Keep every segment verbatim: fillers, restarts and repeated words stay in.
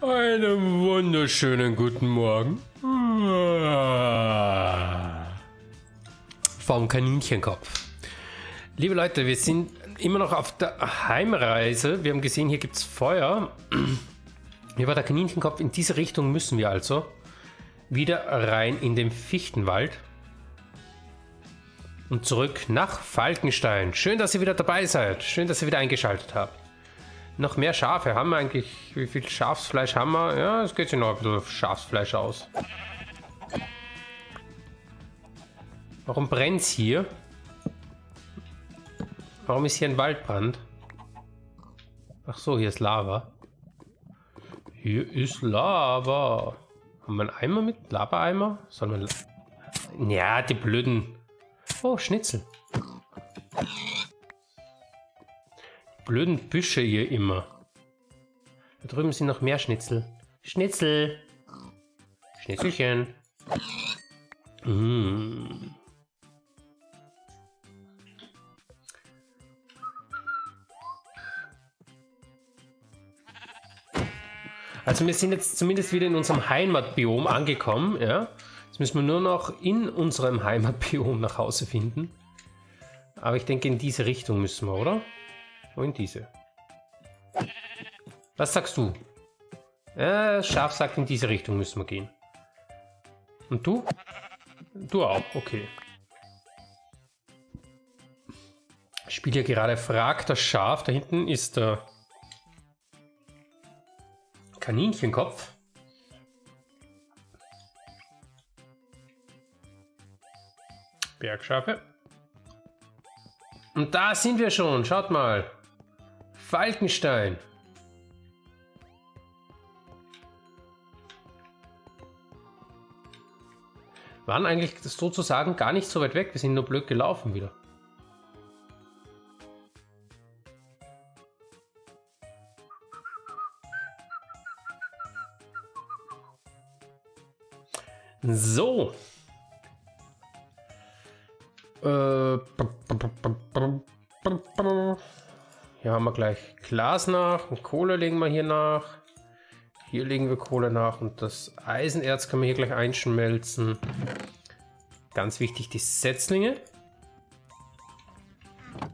Einen wunderschönen guten Morgen. Vom Kaninchenkopf. Liebe Leute, wir sind immer noch auf der Heimreise. Wir haben gesehen, hier gibt es Feuer. Hier war der Kaninchenkopf. In diese Richtung müssen wir also wieder rein in den Fichtenwald. Und zurück nach Falkenstein. Schön, dass ihr wieder dabei seid. Schön, dass ihr wieder eingeschaltet habt. Noch mehr Schafe haben wir eigentlich. Wie viel Schafsfleisch haben wir? Ja, es geht sich noch ein bisschen auf Schafsfleisch aus. Warum brennt es hier? Warum ist hier ein Waldbrand? Ach so, hier ist Lava. Hier ist Lava. Haben wir einen Eimer mit? Lava-Eimer? Sondern. Ja, die blöden. Oh, Schnitzel. Blöden Büsche hier immer. Da drüben sind noch mehr Schnitzel. Schnitzel. Schnitzelchen. Mm. Also wir sind jetzt zumindest wieder in unserem Heimatbiom angekommen. Ja? Jetzt müssen wir nur noch in unserem Heimatbiom nach Hause finden. Aber ich denke, in diese Richtung müssen wir, oder? Und diese. Was sagst du? Äh, Schaf sagt, in diese Richtung müssen wir gehen. Und du? Du auch, okay. Ich spiele ja gerade Frag das Schaf. Da hinten ist der Kaninchenkopf. Bergschafe. Und da sind wir schon. Schaut mal. Falkenstein. Waren eigentlich sozusagen gar nicht so weit weg. Wir sind nur blöd gelaufen wieder. So. Äh, Hier haben wir gleich Glas nach und Kohle legen wir hier nach. Hier legen wir Kohle nach und das Eisenerz können wir hier gleich einschmelzen. Ganz wichtig die Setzlinge.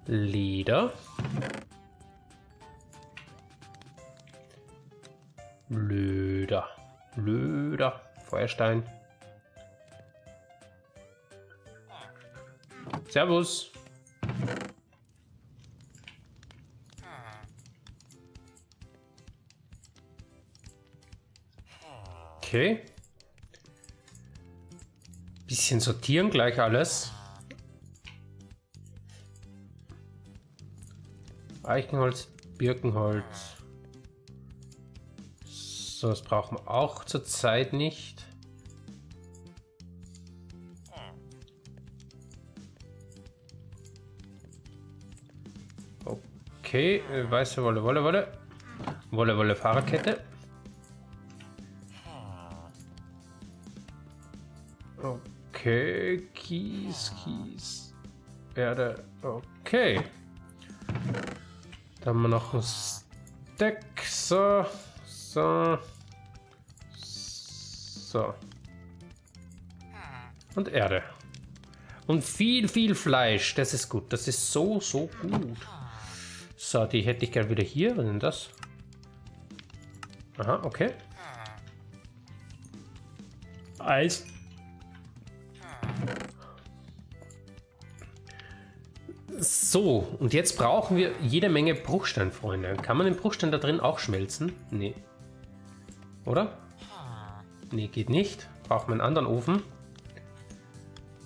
Leder. Löder. Löder. Feuerstein. Servus. Okay. Bisschen sortieren gleich alles. Eichenholz, Birkenholz. So, das brauchen wir auch zurzeit nicht. Okay, weiße Wolle, Wolle, Wolle. Wolle, Wolle, Fahrradkette. Okay, Kies, Kies, Erde, okay. Dann haben wir noch ein Stack, so, so, so. Und Erde. Und viel, viel Fleisch, das ist gut, das ist so, so gut. So, die hätte ich gerne wieder hier, was ist denn das? Aha, okay. Eis. So, und jetzt brauchen wir jede Menge Bruchstein, Freunde. Kann man den Bruchstein da drin auch schmelzen? Nee. Oder? Nee, geht nicht. Braucht man einen anderen Ofen.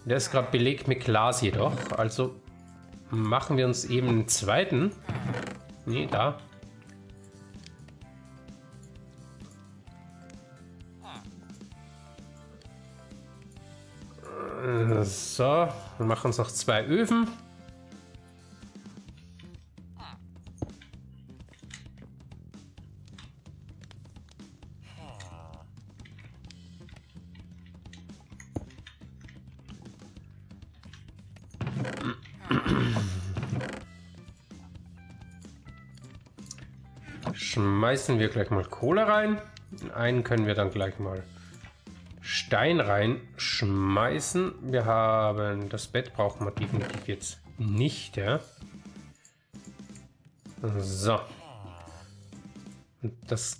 Der ist gerade belegt mit Glas jedoch. Also machen wir uns eben einen zweiten. Nee, da. So, wir machen uns noch zwei Öfen. Schmeißen wir gleich mal Kohle rein. Den einen können wir dann gleich mal Stein reinschmeißen. Wir haben das Bett, brauchen wir definitiv jetzt nicht, ja. So. Und das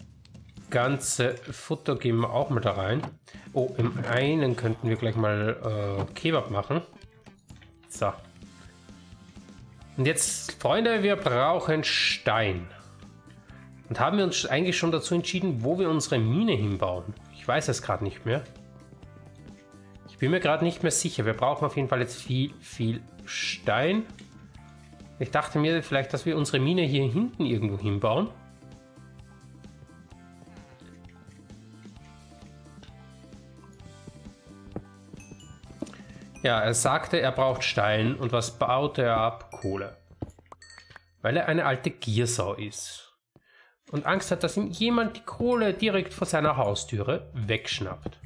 ganze Futter geben wir auch mit da rein. Oh, im einen könnten wir gleich mal äh, Kebab machen. So. Und jetzt, Freunde, wir brauchen Stein. Und haben wir uns eigentlich schon dazu entschieden, wo wir unsere Mine hinbauen? Ich weiß es gerade nicht mehr. Ich bin mir gerade nicht mehr sicher. Wir brauchen auf jeden Fall jetzt viel, viel Stein. Ich dachte mir vielleicht, dass wir unsere Mine hier hinten irgendwo hinbauen. Ja, er sagte, er braucht Stein. Und was baut er ab? Kohle. Weil er eine alte Giersau ist. Und Angst hat, dass ihm jemand die Kohle direkt vor seiner Haustüre wegschnappt.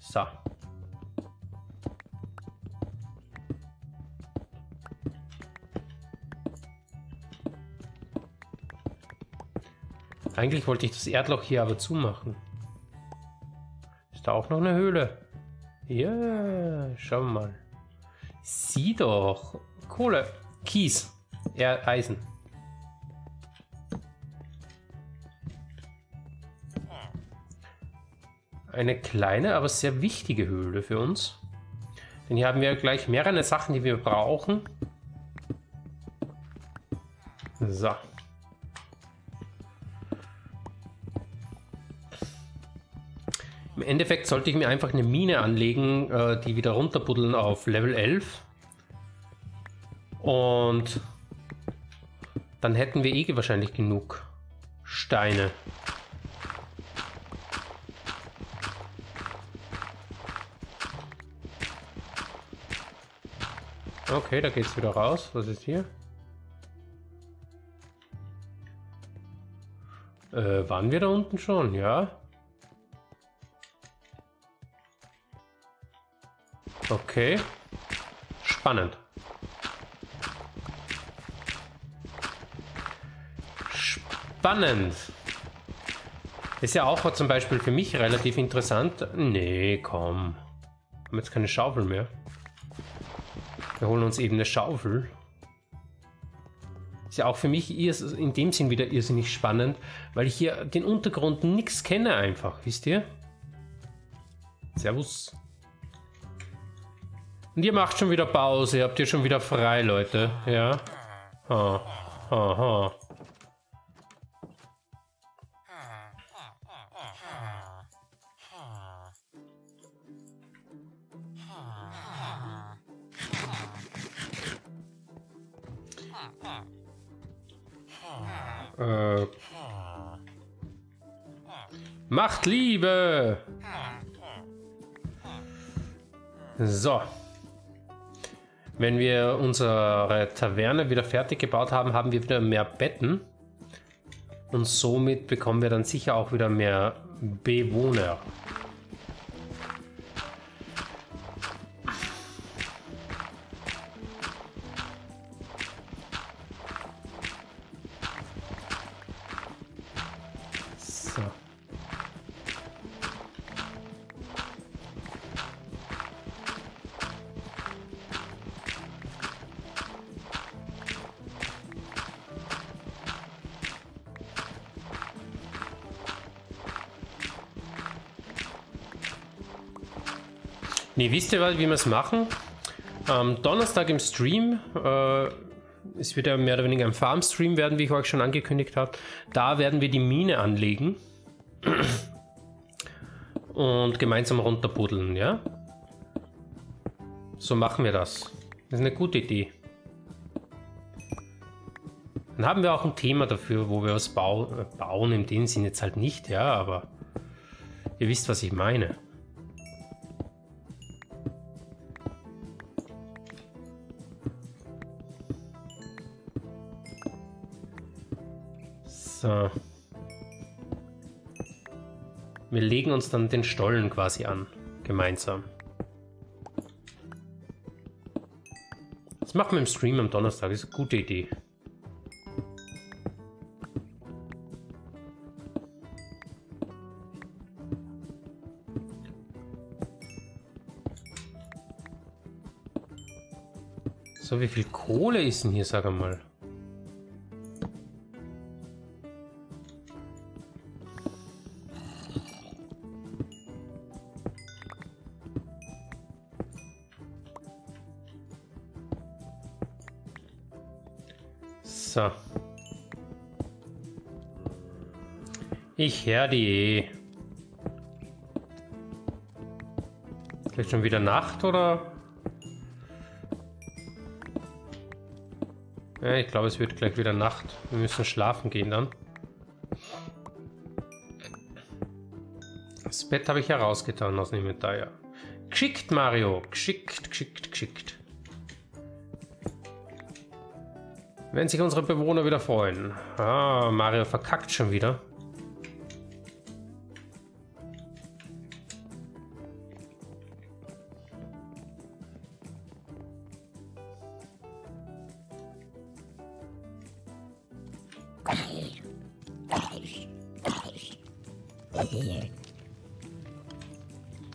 So. Eigentlich wollte ich das Erdloch hier aber zumachen. Ist da auch noch eine Höhle? Ja, schauen wir mal. Sieh doch. Kohle, Kies, er Eisen. Eine kleine, aber sehr wichtige Höhle für uns. Denn hier haben wir gleich mehrere Sachen, die wir brauchen. So. Im Endeffekt sollte ich mir einfach eine Mine anlegen, die wieder runterbuddeln auf Level elf. Und dann hätten wir eh wahrscheinlich genug Steine. Okay, da geht's wieder raus. Was ist hier? Äh, waren wir da unten schon? Ja. Okay, spannend. Spannend. Ist ja auch zum Beispiel für mich relativ interessant. Nee, komm. Wir haben jetzt keine Schaufel mehr. Wir holen uns eben eine Schaufel. Ist ja auch für mich in dem Sinn wieder irrsinnig spannend, weil ich hier den Untergrund nichts kenne einfach, wisst ihr? Servus. Und ihr macht schon wieder Pause, ihr habt hier schon wieder frei, Leute. Ja. Ha, ha, ha. Äh. Macht Liebe! So. Wenn wir unsere Taverne wieder fertig gebaut haben, haben wir wieder mehr Betten. Und somit bekommen wir dann sicher auch wieder mehr Bewohner. So. Nee, wisst ihr, wie wir es machen? Am Donnerstag im Stream, äh, es wird ja mehr oder weniger ein Farmstream werden, wie ich euch schon angekündigt habe, da werden wir die Mine anlegen und gemeinsam runterbuddeln, ja? So machen wir das. Das ist eine gute Idee. Dann haben wir auch ein Thema dafür, wo wir was bauen, bauen in dem Sinn jetzt halt nicht, ja, aber ihr wisst, was ich meine. So. Wir legen uns dann den Stollen quasi an, gemeinsam. Das machen wir im Stream am Donnerstag, ist eine gute Idee. So, wie viel Kohle ist denn hier, sag einmal? So. Ich hör die. Vielleicht schon wieder Nacht, oder? Ja, ich glaube, es wird gleich wieder Nacht. Wir müssen schlafen gehen dann. Das Bett habe ich herausgetan aus dem Inventar, ja. Geschickt, Mario. Geschickt, geschickt, geschickt. Wenn sich unsere Bewohner wieder freuen. Ah, Mario verkackt schon wieder.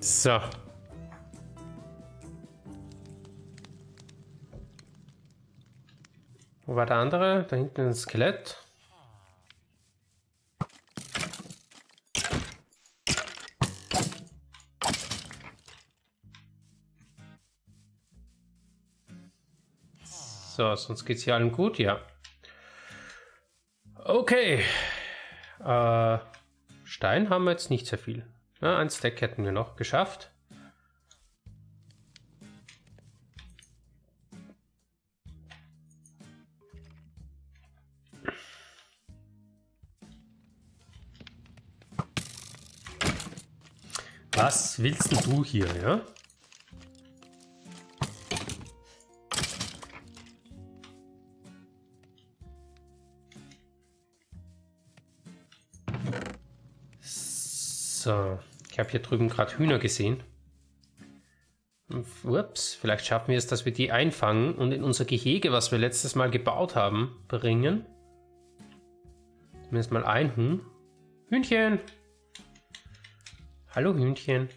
So. Wo war der andere? Da hinten ein Skelett. So, sonst geht's hier allen gut, ja. Okay. Äh, Stein haben wir jetzt nicht sehr viel. Ja, ein Stack hätten wir noch geschafft. Was willst denn du hier, ja? So, ich habe hier drüben gerade Hühner gesehen. Ups, vielleicht schaffen wir es, dass wir die einfangen und in unser Gehege, was wir letztes Mal gebaut haben, bringen. Zumindest mal ein Huhn. Hühnchen! Hallo Hühnchen.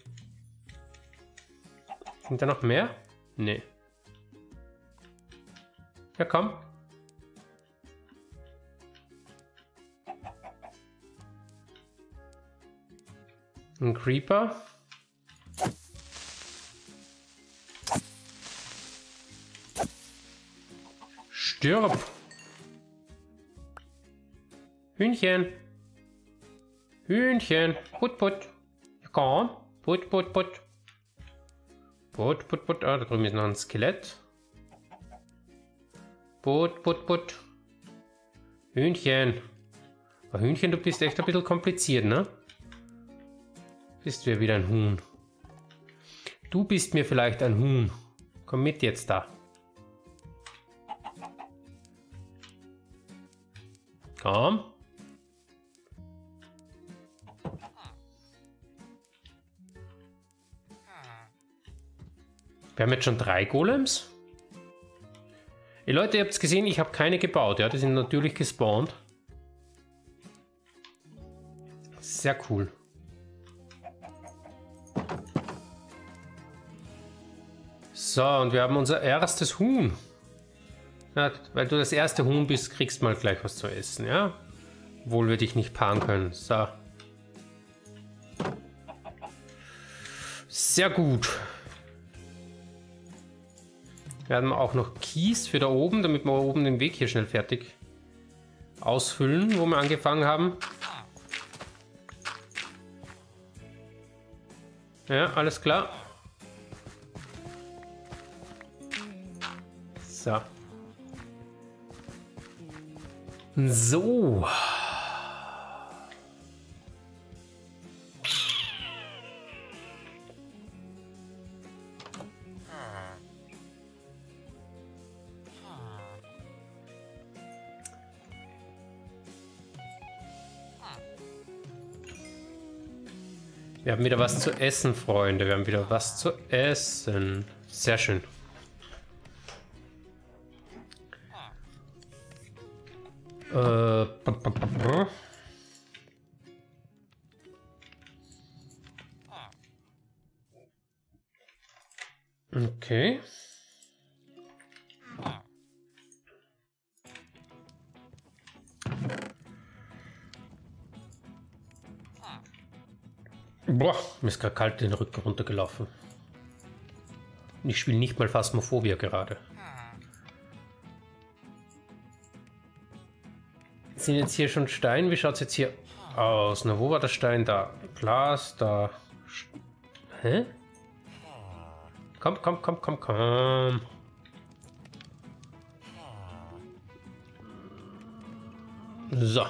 Sind da noch mehr? Nee. Ja, komm. Ein Creeper. Stirb. Hühnchen. Hühnchen. Put, put. Komm. Put, put, put. Put, put, put. Ah, da drüben ist noch ein Skelett. Put, put, put. Hühnchen. Aber Hühnchen, du bist echt ein bisschen kompliziert, ne? Bist du ja wieder ein Huhn. Du bist mir vielleicht ein Huhn. Komm mit jetzt da. Komm. Wir haben jetzt schon drei Golems. Ihr Leute, ihr habt es gesehen, ich habe keine gebaut. Ja, die sind natürlich gespawnt. Sehr cool. So, und wir haben unser erstes Huhn. Ja, weil du das erste Huhn bist, kriegst mal gleich was zu essen, ja? Obwohl wir dich nicht paaren können. So. Sehr gut. Wir haben auch noch Kies für da oben, damit wir oben den Weg hier schnell fertig ausfüllen, wo wir angefangen haben. Ja, alles klar. So. So. Wir haben wieder was zu essen, Freunde. Wir haben wieder was zu essen. Sehr schön. Äh, okay. Boah, mir ist gerade kalt den Rücken runtergelaufen. Ich spiele nicht mal Phasmophobia gerade. Sind jetzt hier schon Stein? Wie schaut es jetzt hier aus? Na, wo war der Stein? Da. Glas, da. Hä? Komm, komm, komm, komm, komm. So.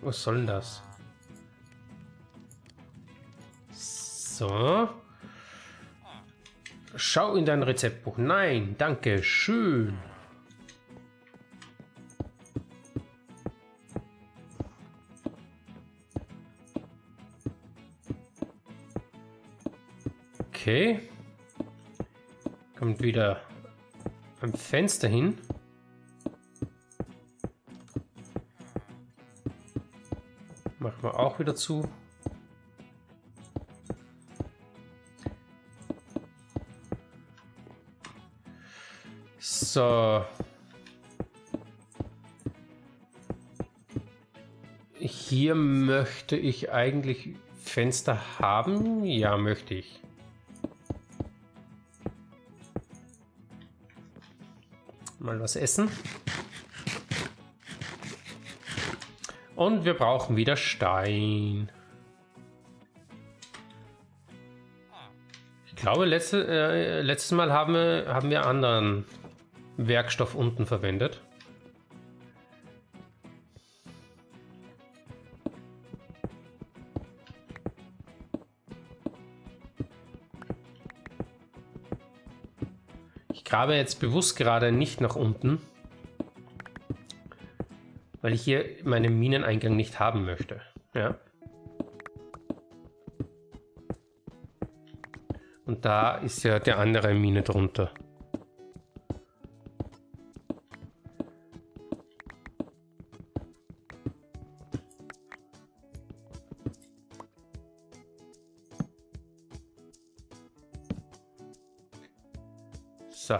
Was soll das? So. Schau in dein Rezeptbuch. Nein, danke schön. Okay. Kommt wieder am Fenster hin. Machen wir auch wieder zu. So. Hier möchte ich eigentlich Fenster haben. Ja, möchte ich. Mal was essen. Und wir brauchen wieder Stein. Ich glaube, letzte, äh, letztes Mal haben wir, haben wir anderen Werkstoff unten verwendet. Ich grabe jetzt bewusst gerade nicht nach unten, weil ich hier meinen Mineneingang nicht haben möchte. Ja. Und da ist ja der andere Mine drunter. So.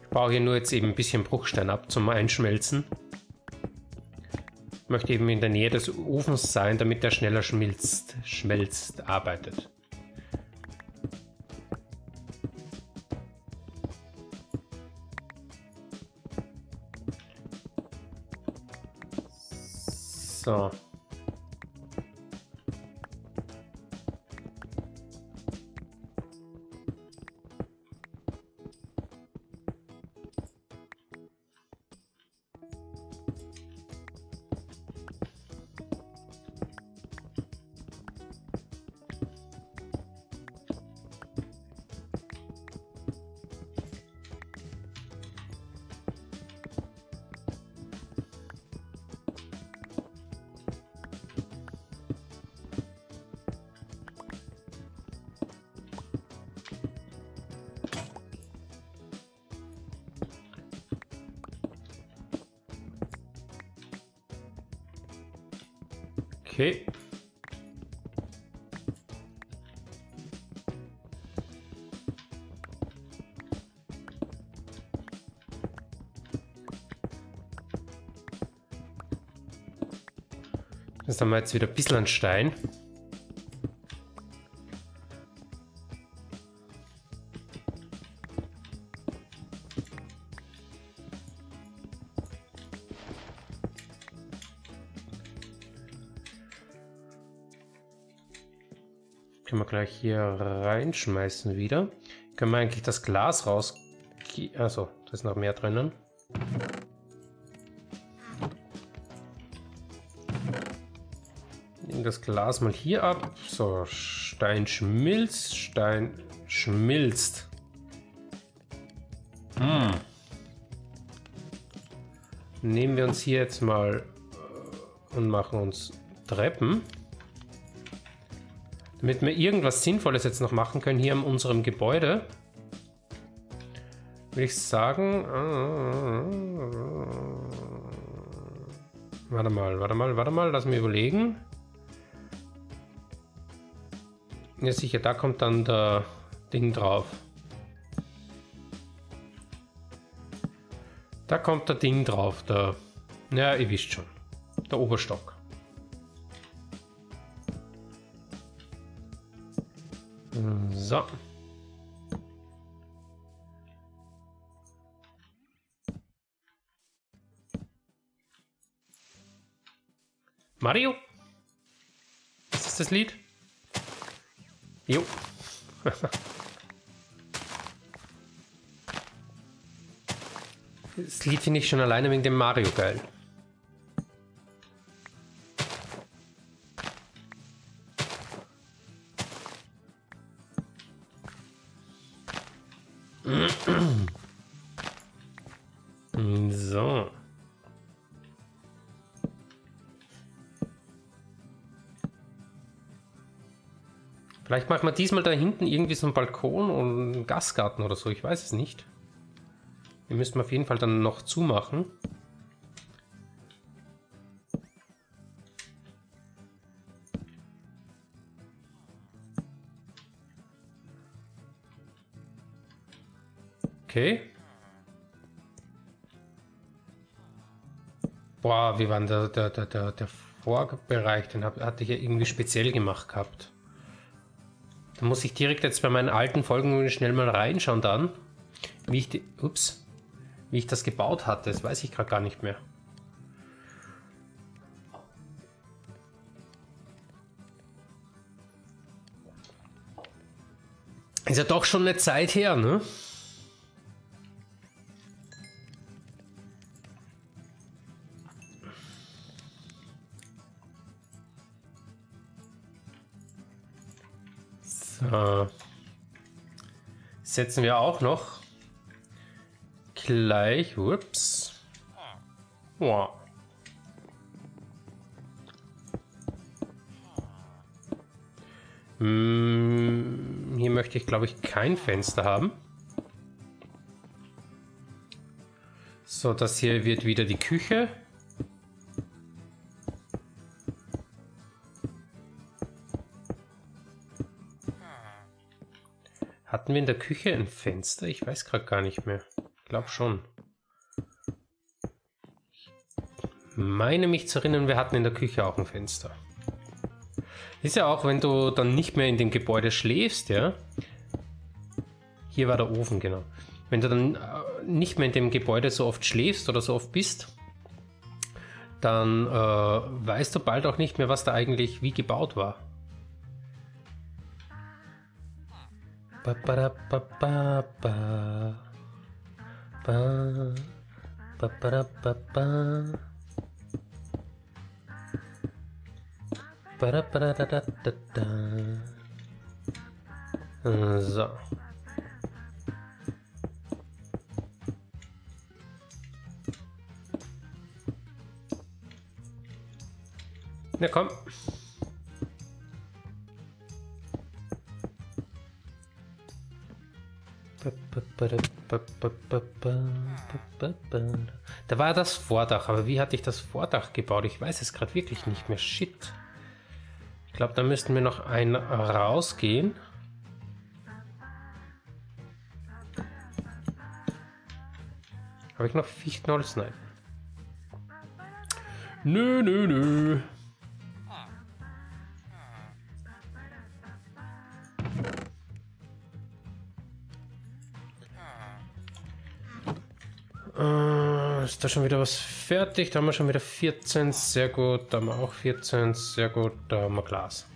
Ich brauche hier nur jetzt eben ein bisschen Bruchstein ab zum Einschmelzen. Ich möchte eben in der Nähe des Ofens sein, damit der schneller schmilzt, schmelzt, arbeitet. So. Okay. Das haben wir jetzt wieder ein bisschen an Stein. Können wir gleich hier reinschmeißen wieder. Können wir eigentlich das Glas raus... Also, da ist noch mehr drinnen. Nehmen das Glas mal hier ab. So, Stein schmilzt, Stein schmilzt. Hm. Nehmen wir uns hier jetzt mal und machen uns Treppen. Damit wir irgendwas Sinnvolles jetzt noch machen können hier in unserem Gebäude, würde ich sagen... Warte mal, warte mal, warte mal, lass mich überlegen. Ja sicher, da kommt dann der Ding drauf. Da kommt der Ding drauf, der, ja, ihr wisst schon, der Oberstock. So. Mario? Ist das das Lied? Jo. Das Lied finde ich schon alleine wegen dem Mario geil. So. Vielleicht machen wir diesmal da hinten irgendwie so einen Balkon und einen Gasgarten oder so. Ich weiß es nicht. Den müssten wir auf jeden Fall dann noch zumachen. Okay. Boah, wie war denn der, der, der, der, der Vorbereich? Den hab, hatte ich ja irgendwie speziell gemacht gehabt. Da muss ich direkt jetzt bei meinen alten Folgen schnell mal reinschauen dann, wie ich die, ups, wie ich das gebaut hatte. Das weiß ich gerade gar nicht mehr. Ist ja doch schon eine Zeit her, ne? So. Setzen wir auch noch gleich, ups. Wow. Hm, hier möchte ich, glaube ich, kein Fenster haben. So, das hier wird wieder die Küche. Hatten wir in der Küche ein Fenster? Ich weiß gerade gar nicht mehr. Ich glaube schon. Ich meine mich zu erinnern, wir hatten in der Küche auch ein Fenster. Ist ja auch, wenn du dann nicht mehr in dem Gebäude schläfst, ja. Hier war der Ofen, genau. Wenn du dann nicht mehr in dem Gebäude so oft schläfst oder so oft bist, dann äh, weißt du bald auch nicht mehr, was da eigentlich wie gebaut war. Ba, ba, da, ba, ba, ba. Ba, ba, ba, da, ba, ba. Ba, da, ba, da, da, da, da. So. Na komm. Da war das Vordach, aber wie hatte ich das Vordach gebaut? Ich weiß es gerade wirklich nicht mehr. Shit. Ich glaube, da müssten wir noch einen rausgehen. Habe ich noch Fichtenholz? Nein. Nö, nö, nö. Ist da schon wieder was fertig? Da haben wir schon wieder vierzehn, sehr gut. Da haben wir auch vierzehn, sehr gut. Da haben wir Glas.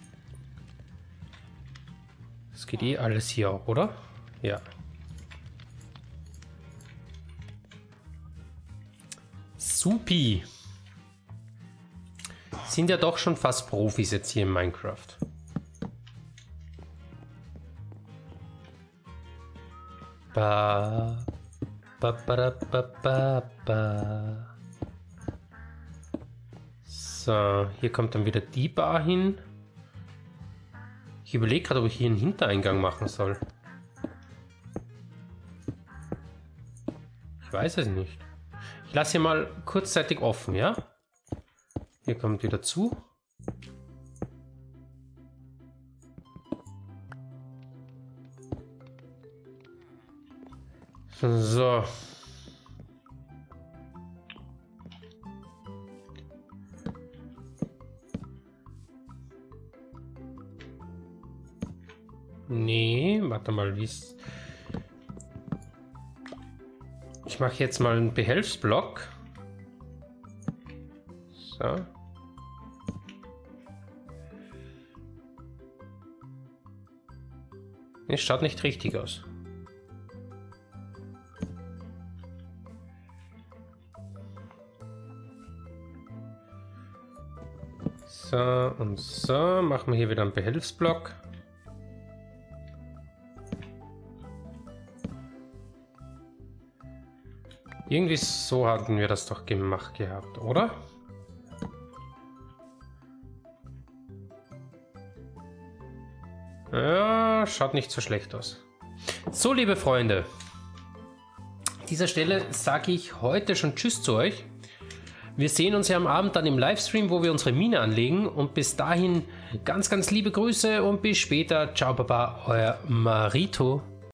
Das geht eh alles hier auch, oder? Ja. Supi. Sind ja doch schon fast Profis jetzt hier in Minecraft. Ba. Ba, ba, da, ba, ba, ba. So, hier kommt dann wieder die Bar hin. Ich überlege gerade, ob ich hier einen Hintereingang machen soll. Ich weiß es nicht. Ich lasse hier mal kurzzeitig offen, ja? Hier kommt wieder zu. So. Warte mal, wie ist... Ich mache jetzt mal einen Behelfsblock. So. Es schaut nicht richtig aus. So und so. Machen wir hier wieder einen Behelfsblock. Irgendwie so hatten wir das doch gemacht gehabt, oder? Ja, schaut nicht so schlecht aus. So, liebe Freunde, an dieser Stelle sage ich heute schon Tschüss zu euch. Wir sehen uns ja am Abend dann im Livestream, wo wir unsere Mine anlegen. Und bis dahin ganz, ganz liebe Grüße und bis später. Ciao, Baba, euer Marito.